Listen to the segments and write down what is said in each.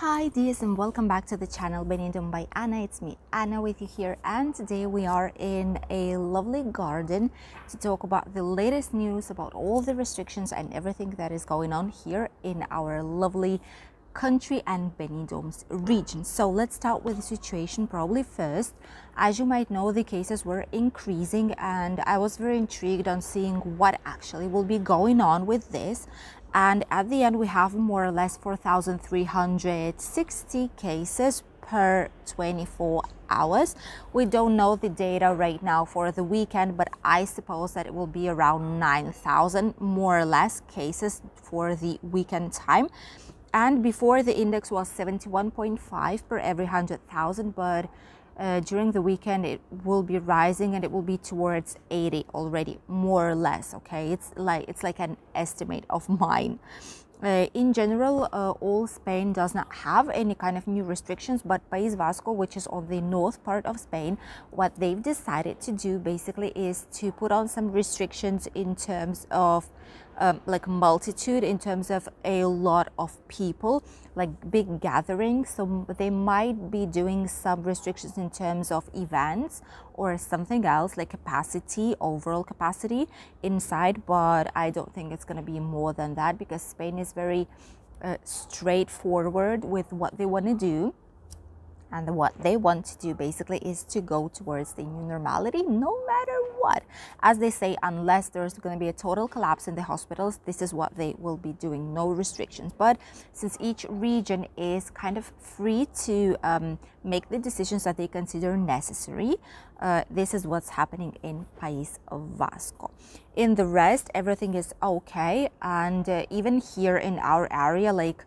Hi dears, and welcome back to the channel Benidorm by Anna. It's me, Anna, with you here, and today we are in a lovely garden to talk about the latest news about all the restrictions and everything that is going on here in our lovely country and Benidorm's region. So let's start with the situation probably first. As you might know, the cases were increasing and I was very intrigued on seeing what actually will be going on with this. And at the end, we have more or less 4,360 cases per 24 hours. We don't know the data right now for the weekend, but I suppose that it will be around 9,000 more or less cases for the weekend time. And before, the index was 71.5 per every 100,000, but during the weekend it will be rising and it will be towards 80 already, more or less. Okay, it's like an estimate of mine. In general, all Spain does not have any kind of new restrictions, but País Vasco, which is on the north part of Spain, what they've decided to do basically is to put on some restrictions in terms of like multitude, in terms of a lot of people, like big gatherings. So they might be doing some restrictions in terms of events or something else, like capacity, overall capacity inside, but I don't think it's going to be more than that because Spain is very straightforward with what they want to do. And what they want to do basically is to go towards the new normality no matter what. As they say, unless there's going to be a total collapse in the hospitals, this is what they will be doing, no restrictions. But since each region is kind of free to make the decisions that they consider necessary, this is what's happening in País Vasco. In the rest, everything is okay. And even here in our area, like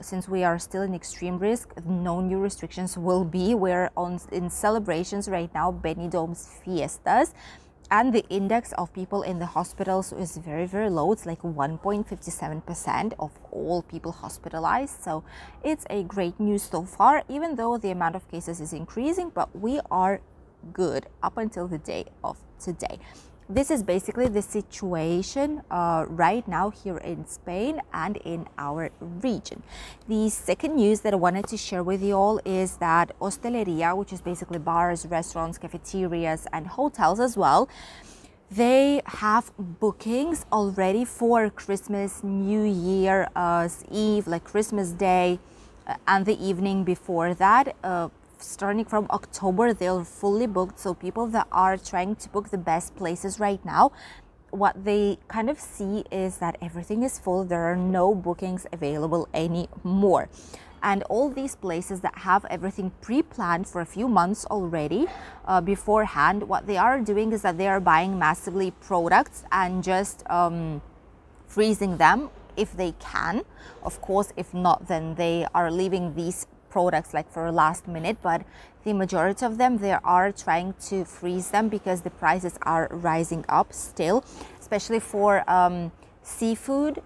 since we are still in extreme risk, no new restrictions will be. We're in celebrations right now, Benidorm's Fiestas. And the index of people in the hospitals is very, very low. It's like 1.57% of all people hospitalized. So it's a great news so far, even though the amount of cases is increasing, but we are good up until the day of today. This is basically the situation right now here in Spain and in our region. The second news that I wanted to share with you all is that Hostelería, which is basically bars, restaurants, cafeterias and hotels as well, they have bookings already for Christmas, New Year's Eve, like Christmas Day and the evening before that. Starting from October, they're fully booked. So people that are trying to book the best places right now, what they kind of see is that everything is full. There are no bookings available anymore. And all these places that have everything pre-planned for a few months already beforehand, what they are doing is that they are buying massively products and just freezing them if they can. Of course, if not, then they are leaving these products like for last minute, but the majority of them, they are trying to freeze them because the prices are rising up still, especially for seafood,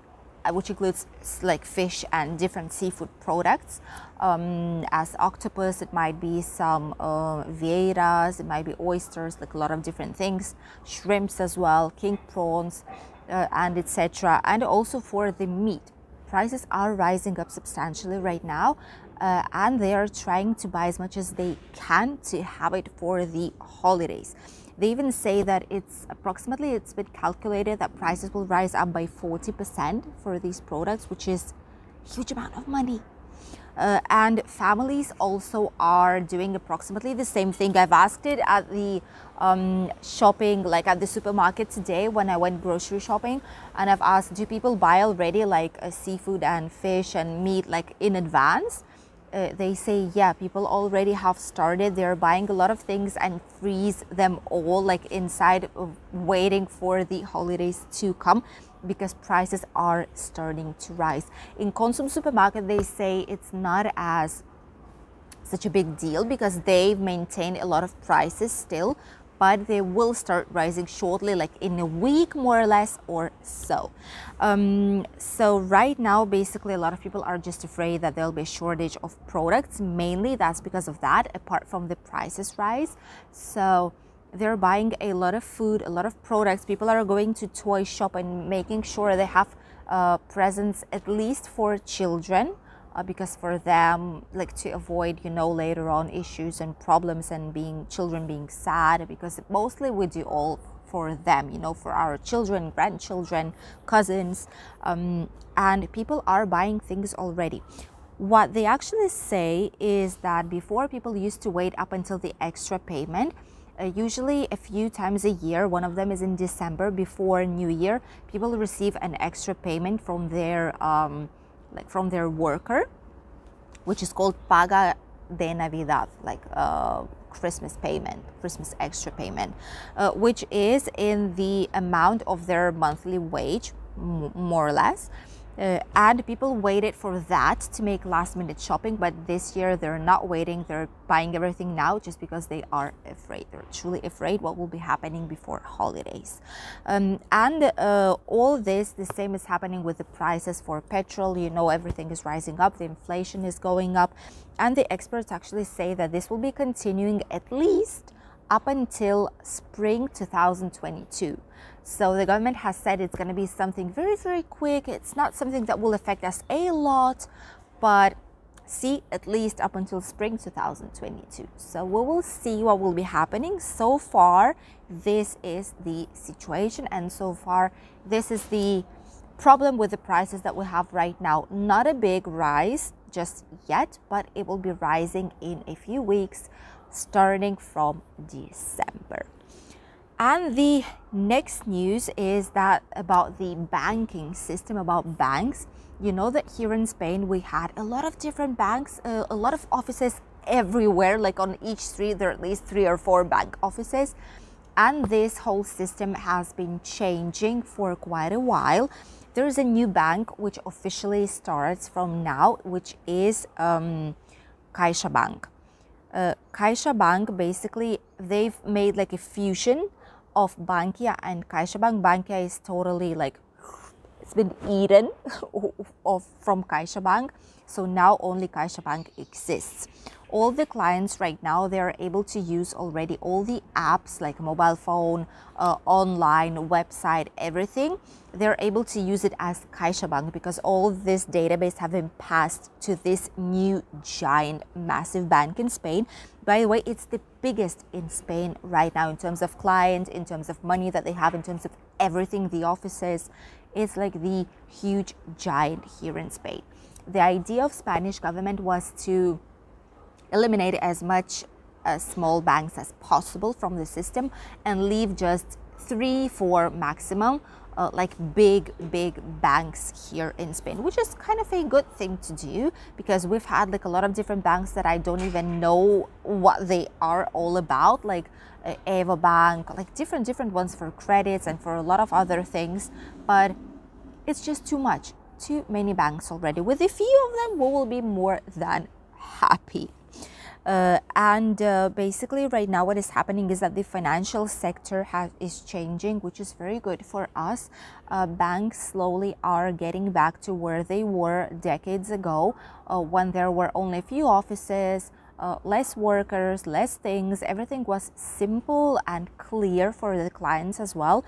which includes like fish and different seafood products, as octopus, it might be some vieiras, it might be oysters, like a lot of different things, shrimps as well, king prawns, and etc. And also for the meat, prices are rising up substantially right now. And they are trying to buy as much as they can to have it for the holidays. They even say that it's been calculated that prices will rise up by 40% for these products, which is a huge amount of money. And families also are doing approximately the same thing. I've asked it at the shopping, like at the supermarket today when I went grocery shopping, and I've asked, do people buy already like seafood and fish and meat like in advance? They say, yeah, people already have started. They're buying a lot of things and freeze them all like inside, waiting for the holidays to come because prices are starting to rise. In Consum supermarket, they say it's not as such a big deal because they've maintained a lot of prices still, but they will start rising shortly, like in a week more or less or so. So right now, basically, a lot of people are just afraid that there'll be a shortage of products. Mainly that's because of that, apart from the prices rise. So they're buying a lot of food, a lot of products. People are going to toy shop and making sure they have presents at least for children. because for them, like, to avoid, you know, later on issues and problems and children being sad, because mostly we do all for them, you know, for our children, grandchildren, cousins, and people are buying things already. What they actually say is that before, people used to wait up until the extra payment. Usually a few times a year, one of them is in December before New Year, people receive an extra payment from their from their worker, which is called Paga de Navidad, like Christmas payment, Christmas extra payment, which is in the amount of their monthly wage, more or less. And people waited for that to make last-minute shopping, but this year they're not waiting, they're buying everything now just because they are afraid, they're truly afraid what will be happening before holidays. All this, the same is happening with the prices for petrol, you know, everything is rising up, the inflation is going up, and the experts actually say that this will be continuing at least up until spring 2022. So the government has said it's going to be something very, very quick. It's not something that will affect us a lot, but see, at least up until spring 2022. So we will see what will be happening. So far, this is the situation, and so far, this is the problem with the prices that we have right now. Not a big rise just yet, but it will be rising in a few weeks, starting from December. And the next news is that about the banking system, about banks. You know that here in Spain we had a lot of different banks, a lot of offices everywhere, like on each street there are at least 3 or 4 bank offices, and this whole system has been changing for quite a while. There is a new bank which officially starts from now, which is CaixaBank. CaixaBank, basically they've made like a fusion of Bankia and CaixaBank. Bankia is totally like, it's been eaten from CaixaBank, so now only CaixaBank exists. All the clients right now, they are able to use already all the apps like mobile phone, online, website, everything. They're able to use it as CaixaBank because all this database have been passed to this new giant, massive bank in Spain. By the way, it's the biggest in Spain right now in terms of client, in terms of money that they have, in terms of everything, the offices. It's like the huge giant here in Spain. The idea of Spanish government was to eliminate as much small banks as possible from the system and leave just 3, 4 maximum like big banks here in Spain, which is kind of a good thing to do because we've had like a lot of different banks that I don't even know what they are all about, like Evo Bank, like different ones for credits and for a lot of other things, but it's just too many banks already. With a few of them we will be more than happy. Basically right now what is happening is that the financial sector is changing, which is very good for us. Banks slowly are getting back to where they were decades ago, when there were only a few offices, less workers, less things, everything was simple and clear for the clients as well.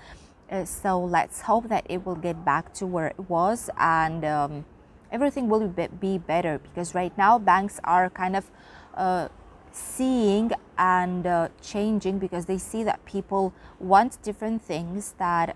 So let's hope that it will get back to where it was, and everything will be better, because right now banks are kind of seeing and changing, because they see that people want different things, that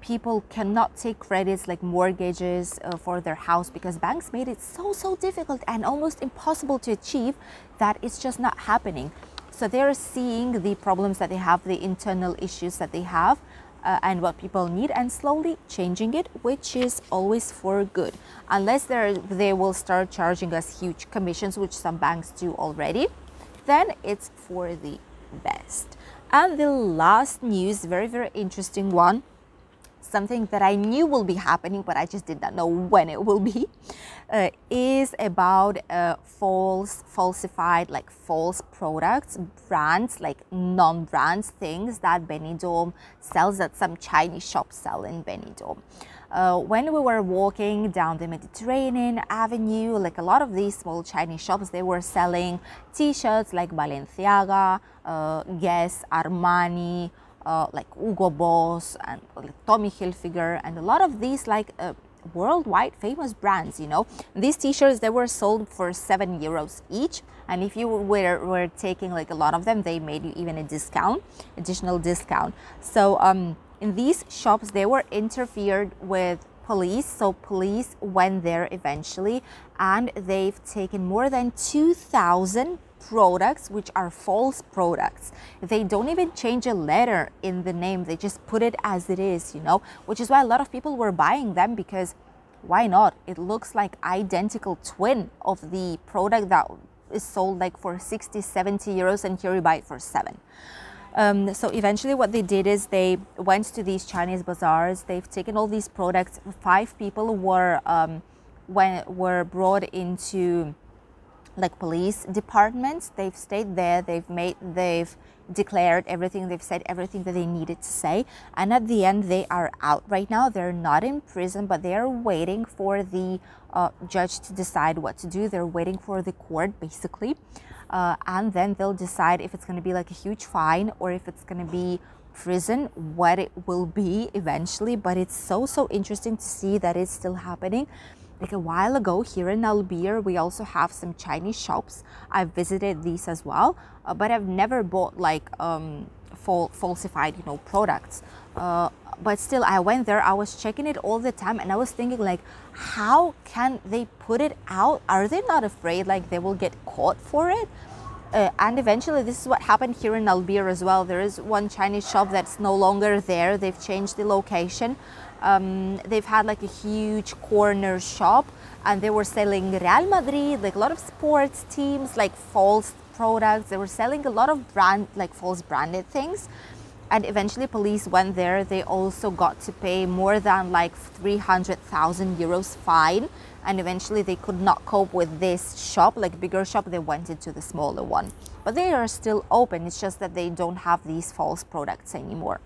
people cannot take credits like mortgages for their house because banks made it so difficult and almost impossible to achieve that it's just not happening. So they're seeing the problems that they have, the internal issues that they have, and what people need, and slowly changing it, which is always for good, unless they will start charging us huge commissions, which some banks do already, then it's for the best. And the last news, very interesting one, something that I knew will be happening but I just did not know when it will be, is about falsified, like false products, brands, like non-brands, things that Benidorm sells, that some Chinese shops sell in Benidorm. When we were walking down the Mediterranean Avenue, like a lot of these small Chinese shops, they were selling t-shirts like Balenciaga, Guess, Armani, like Hugo Boss and Tommy Hilfiger, and a lot of these like worldwide famous brands, you know. These t-shirts, they were sold for €7 each, and if you were taking like a lot of them, they made you even a discount, additional discount. So in these shops, they were interfered with police, so police went there eventually, and they've taken more than 2,000 products which are false products. They don't even change a letter in the name, they just put it as it is, you know, which is why a lot of people were buying them, because why not? It looks like identical twin of the product that is sold like for 60-70 euros, and here you buy it for 7. So eventually what they did is they went to these Chinese bazaars, they've taken all these products. 5 people were brought into like police departments. They've stayed there, they've declared everything, they've said everything that they needed to say, and at the end they are out. Right now they're not in prison, but they are waiting for the judge to decide what to do. They're waiting for the court basically, and then they'll decide if it's going to be like a huge fine or if it's going to be prison, what it will be eventually. But it's so interesting to see that it's still happening. Like a while ago here in Albir, we also have some Chinese shops. I've visited these as well, but I've never bought like falsified, you know, products. But still, I went there, I was checking it all the time, and I was thinking like, how can they put it out? Are they not afraid like they will get caught for it? And eventually this is what happened here in Albir as well. There is one Chinese shop that's no longer there, they've changed the location. They've had like a huge corner shop, and they were selling Real Madrid, like a lot of sports teams, like false products. They were selling a lot of false branded things, and eventually police went there. They also got to pay more than like 300,000 euros fine, and eventually they could not cope with this shop, like bigger shop, they went into the smaller one. But they are still open, it's just that they don't have these false products anymore.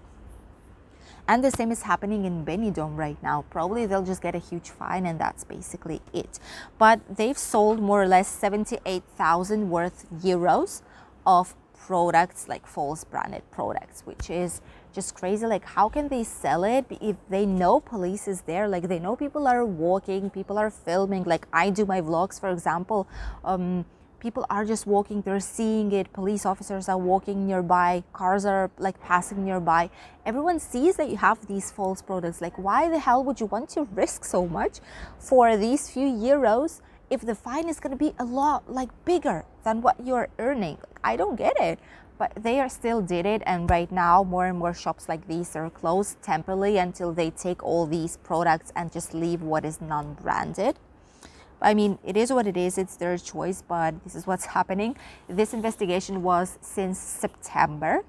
And the same is happening in Benidorm right now. Probably they'll just get a huge fine, and that's basically it. But they've sold more or less 78,000 worth euros of products, like false branded products, which is just crazy. Like how can they sell it if they know police is there? Like they know people are walking, people are filming. Like I do my vlogs, for example. People are just walking, they're seeing it, police officers are walking nearby, cars are like passing nearby. Everyone sees that you have these false products. Like why the hell would you want to risk so much for these few euros if the fine is going to be a lot like bigger than what you're earning? I don't get it. But they are still did it, and right now more and more shops like these are closed temporarily until they take all these products and just leave what is non-branded. I mean, it is what it is, it's their choice, but this is what's happening. This investigation was since September,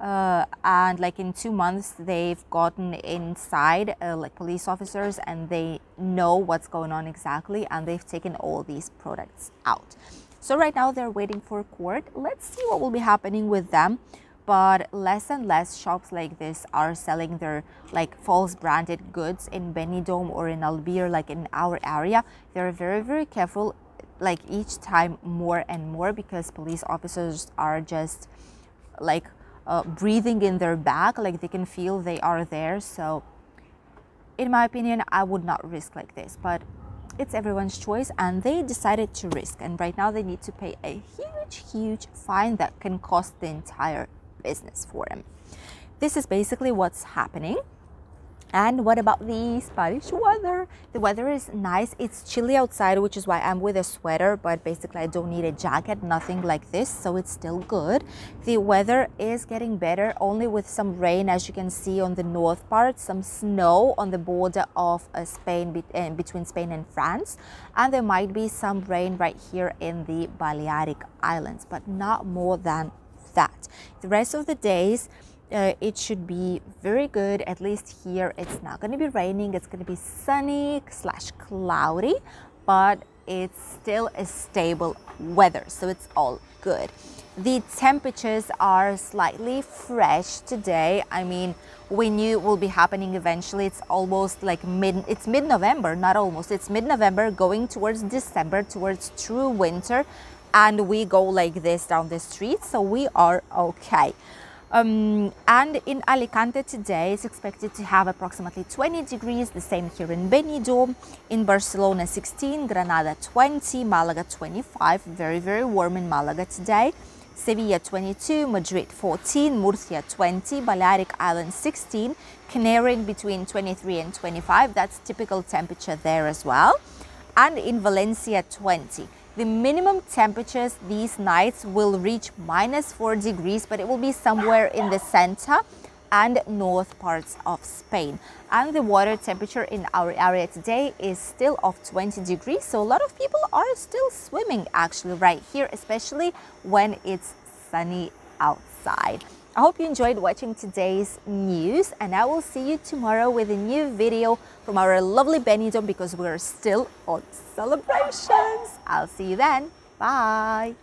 and like in 2 months they've gotten inside, like police officers, and they know what's going on exactly, and they've taken all these products out. So right now they're waiting for court. Let's see what will be happening with them. But less and less shops like this are selling their like false branded goods in Benidorm or in Albir, like in our area. They're very careful, like each time more and more, because police officers are just like breathing in their bag, like they can feel they are there. So in my opinion, I would not risk like this, but it's everyone's choice, and they decided to risk, and right now they need to pay a huge fine that can cost the entire business for him. This is basically what's happening. And what about the Spanish weather? The weather is nice, it's chilly outside, which is why I'm with a sweater, but basically I don't need a jacket, nothing like this, so it's still good. The weather is getting better, only with some rain, as you can see on the north part, some snow on the border of Spain, between Spain and France, and there might be some rain right here in the Balearic Islands, but not more than that. The rest of the days, it should be very good. At least here it's not going to be raining, it's going to be sunny / cloudy, but it's still a stable weather, so it's all good. The temperatures are slightly fresh today. I mean, we knew it will be happening eventually. It's almost like it's mid-November, not almost, it's mid-November going towards December, towards true winter, and we go like this down the street, so we are okay. And in Alicante today it's expected to have approximately 20 degrees, the same here in Benidorm, in Barcelona 16, Granada 20, Málaga 25, very warm in Málaga today, Sevilla 22, Madrid 14, Murcia 20, Balearic Island 16, Canary between 23 and 25, that's typical temperature there as well, and in Valencia 20. The minimum temperatures these nights will reach -4 degrees, but it will be somewhere in the center and north parts of Spain. And the water temperature in our area today is still of 20 degrees, so a lot of people are still swimming actually right here, especially when it's sunny outside. I hope you enjoyed watching today's news, and I will see you tomorrow with a new video from our lovely Benidorm, because we're still on celebrations. I'll see you then. Bye.